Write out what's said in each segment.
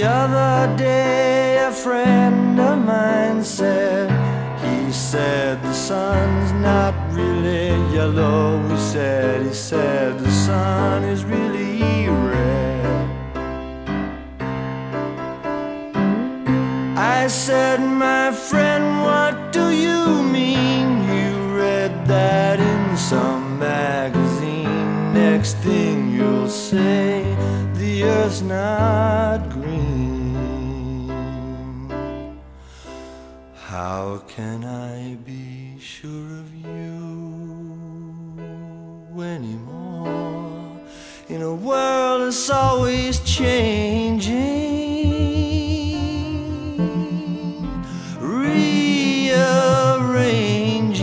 The other day a friend of mine said, he said the sun's not really yellow. He said the sun is really red. I said, my friend, what do you mean? You read that in some magazine. Next thing you'll say, the earth's not green. How can I be sure of you anymore? In a world that's always changing, rearranging,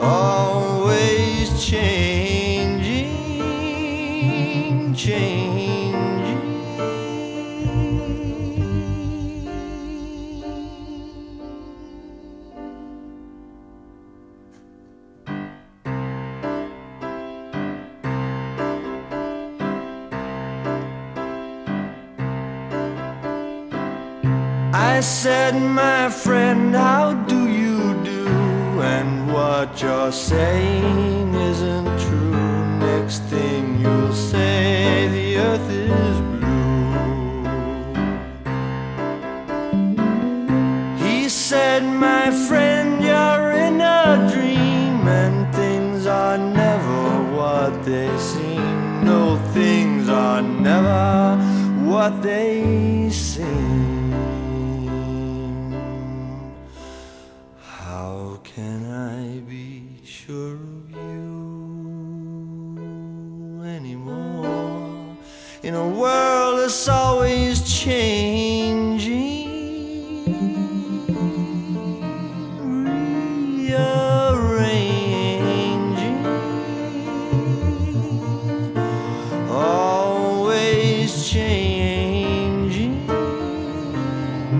always changing. I said, my friend, how do you do? And what you're saying isn't true. Next thing you'll say, the earth is blue. He said, my friend, you're in a dream, and things are never what they seem. No, things are never what they seem. How can I be sure of you anymore? In a world that's always changing, rearranging, always changing,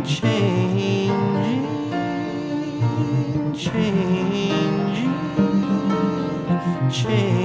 changing, changing, changing.